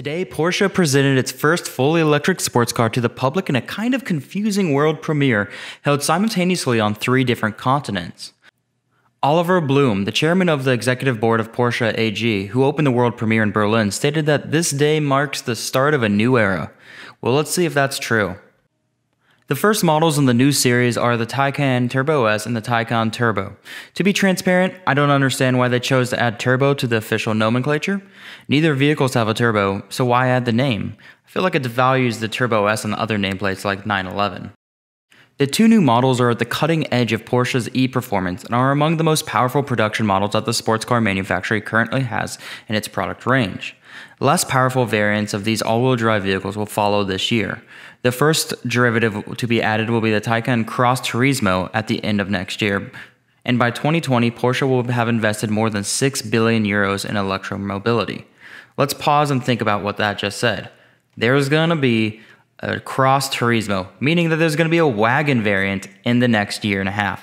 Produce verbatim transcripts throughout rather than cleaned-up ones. Today, Porsche presented its first fully electric sports car to the public in a kind of confusing world premiere held simultaneously on three different continents. Oliver Blume, the chairman of the executive board of Porsche A G, who opened the world premiere in Berlin, stated that this day marks the start of a new era. Well, let's see if that's true. The first models in the new series are the Taycan Turbo S and the Taycan Turbo. To be transparent, I don't understand why they chose to add turbo to the official nomenclature. Neither vehicles have a turbo, so why add the name? I feel like it devalues the Turbo S and the other nameplates like nine eleven. The two new models are at the cutting edge of Porsche's e-performance and are among the most powerful production models that the sports car manufacturer currently has in its product range. Less powerful variants of these all-wheel drive vehicles will follow this year. The first derivative to be added will be the Taycan Cross Turismo at the end of next year, and by twenty twenty, Porsche will have invested more than six billion euros in electromobility. Let's pause and think about what that just said. There's gonna be a Cross Turismo, meaning that there's gonna be a wagon variant in the next year and a half.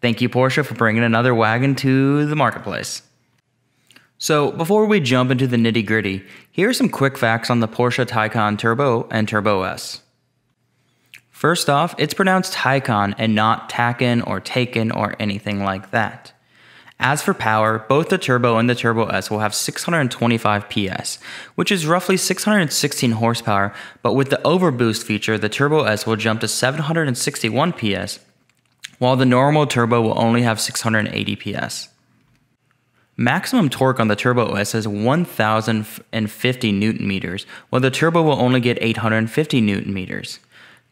Thank you, Porsche, for bringing another wagon to the marketplace. So before we jump into the nitty gritty, here are some quick facts on the Porsche Taycan Turbo and Turbo S. First off, it's pronounced Taycan and not Taycan or Taken or anything like that. As for power, both the Turbo and the Turbo S will have six hundred twenty-five P S, which is roughly six hundred sixteen horsepower, but with the overboost feature, the Turbo S will jump to seven hundred sixty-one P S, while the normal Turbo will only have six hundred eighty P S. Maximum torque on the Turbo S is one thousand fifty newton meters, while the Turbo will only get eight hundred fifty newton meters.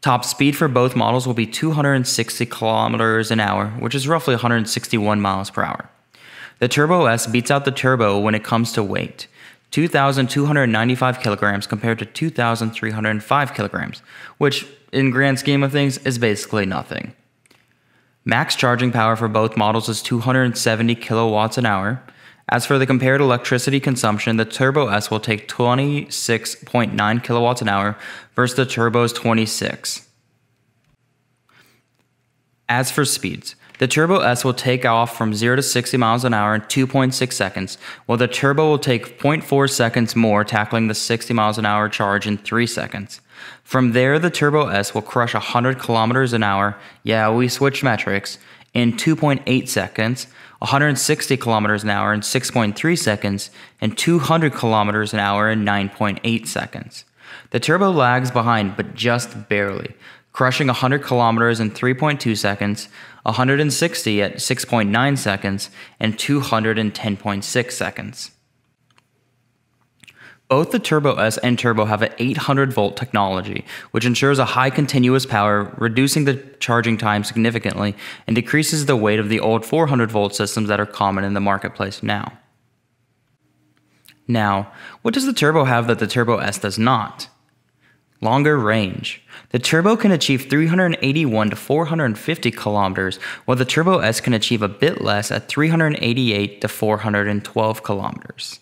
Top speed for both models will be two hundred sixty kilometers an hour, which is roughly one hundred sixty-one miles per hour. The Turbo S beats out the Turbo when it comes to weight, two thousand two hundred ninety-five kilograms compared to two thousand three hundred five kilograms, which in grand scheme of things is basically nothing. Max charging power for both models is two hundred seventy kilowatts an hour. As for the compared electricity consumption, the Turbo S will take twenty-six point nine kilowatts an hour versus the Turbo's twenty-six. As for speeds, the Turbo S will take off from zero to sixty miles an hour in two point six seconds, while the Turbo will take zero point four seconds more, tackling the sixty miles an hour charge in three seconds. From there, the Turbo S will crush one hundred kilometers an hour, yeah, we switched metrics, in two point eight seconds, one hundred sixty kilometers an hour in six point three seconds, and two hundred kilometers an hour in nine point eight seconds. The Turbo lags behind, but just barely, crushing one hundred kilometers in three point two seconds, one hundred sixty at six point nine seconds, and two hundred ten point six seconds. Both the Turbo S and Turbo have an eight hundred volt technology, which ensures a high continuous power, reducing the charging time significantly, and decreases the weight of the old four hundred volt systems that are common in the marketplace now. Now, what does the Turbo have that the Turbo S does not? Longer range. The Turbo can achieve three hundred eighty-one to four hundred fifty kilometers, while the Turbo S can achieve a bit less at three hundred eighty-eight to four hundred twelve kilometers.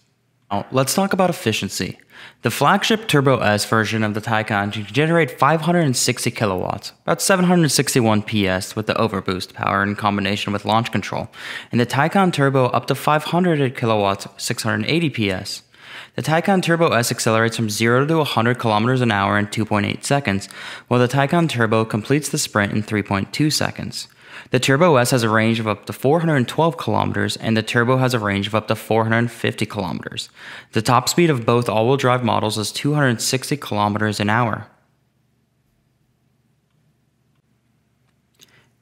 Let's talk about efficiency. The flagship Turbo S version of the Taycan can generate five hundred sixty kilowatts, about seven hundred sixty-one P S with the overboost power in combination with launch control, and the Taycan Turbo up to five hundred kilowatts, six hundred eighty P S. The Taycan Turbo S accelerates from zero to one hundred kilometers an hour in two point eight seconds, while the Taycan Turbo completes the sprint in three point two seconds. The Turbo S has a range of up to four hundred twelve kilometers, and the Turbo has a range of up to four hundred fifty kilometers. The top speed of both all-wheel drive models is two hundred sixty kilometers an hour.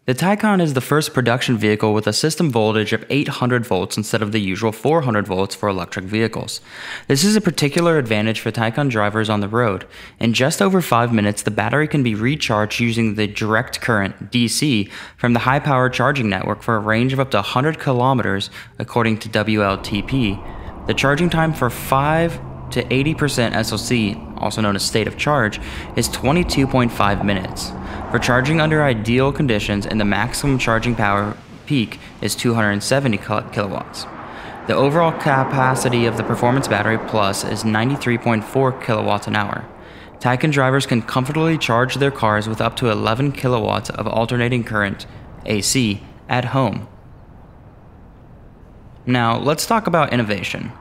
The Taycan is the first production vehicle with a system voltage of eight hundred volts instead of the usual four hundred volts for electric vehicles. This is a particular advantage for Taycan drivers on the road. In just over five minutes, the battery can be recharged using the direct current, D C, from the high-power charging network for a range of up to one hundred kilometers, according to W L T P. The charging time for five to eighty percent S O C, also known as state of charge, is twenty-two point five minutes. For charging under ideal conditions, and the maximum charging power peak is two hundred seventy kilowatts. The overall capacity of the Performance Battery Plus is ninety-three point four kilowatts an hour. Taycan drivers can comfortably charge their cars with up to eleven kilowatts of alternating current, A C, at home. Now, let's talk about innovation.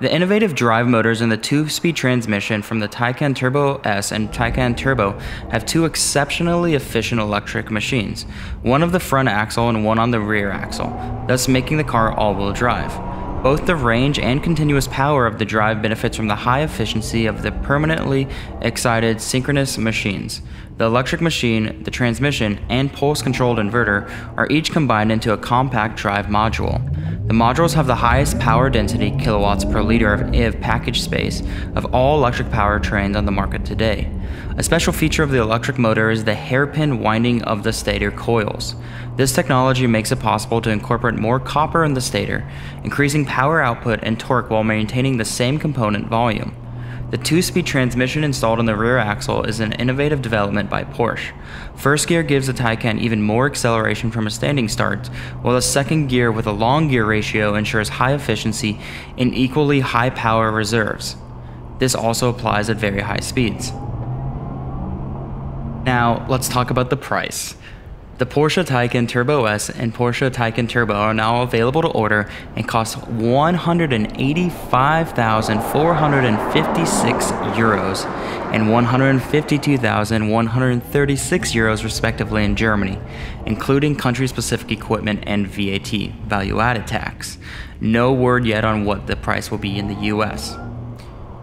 The innovative drive motors and the two-speed transmission from the Taycan Turbo S and Taycan Turbo have two exceptionally efficient electric machines, one of the front axle and one on the rear axle, thus making the car all-wheel drive. Both the range and continuous power of the drive benefits from the high efficiency of the permanently excited synchronous machines. The electric machine, the transmission, and pulse-controlled inverter are each combined into a compact drive module. The modules have the highest power density kilowatts per liter of I V package space of all electric powertrains on the market today. A special feature of the electric motor is the hairpin winding of the stator coils. This technology makes it possible to incorporate more copper in the stator, increasing power output and torque while maintaining the same component volume. The two-speed transmission installed on the rear axle is an innovative development by Porsche. First gear gives the Taycan even more acceleration from a standing start, while the second gear with a long gear ratio ensures high efficiency and equally high power reserves. This also applies at very high speeds. Now, let's talk about the price. The Porsche Taycan Turbo S and Porsche Taycan Turbo are now available to order and cost one hundred eighty-five thousand four hundred fifty-six euros and one hundred fifty-two thousand one hundred thirty-six euros respectively in Germany, including country-specific equipment and V A T, value-added tax. No word yet on what the price will be in the U S.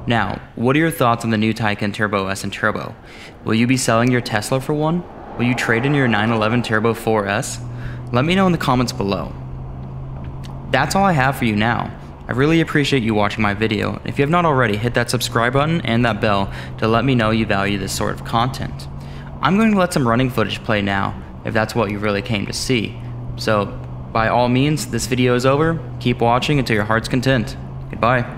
Now, what are your thoughts on the new Taycan Turbo S and Turbo? Will you be selling your Tesla for one? Will you trade in your nine eleven Turbo four S? Let me know in the comments below. That's all I have for you now. I really appreciate you watching my video. If you have not already, hit that subscribe button and that bell to let me know you value this sort of content. I'm going to let some running footage play now, if that's what you really came to see. So, by all means, this video is over. Keep watching until your heart's content. Goodbye.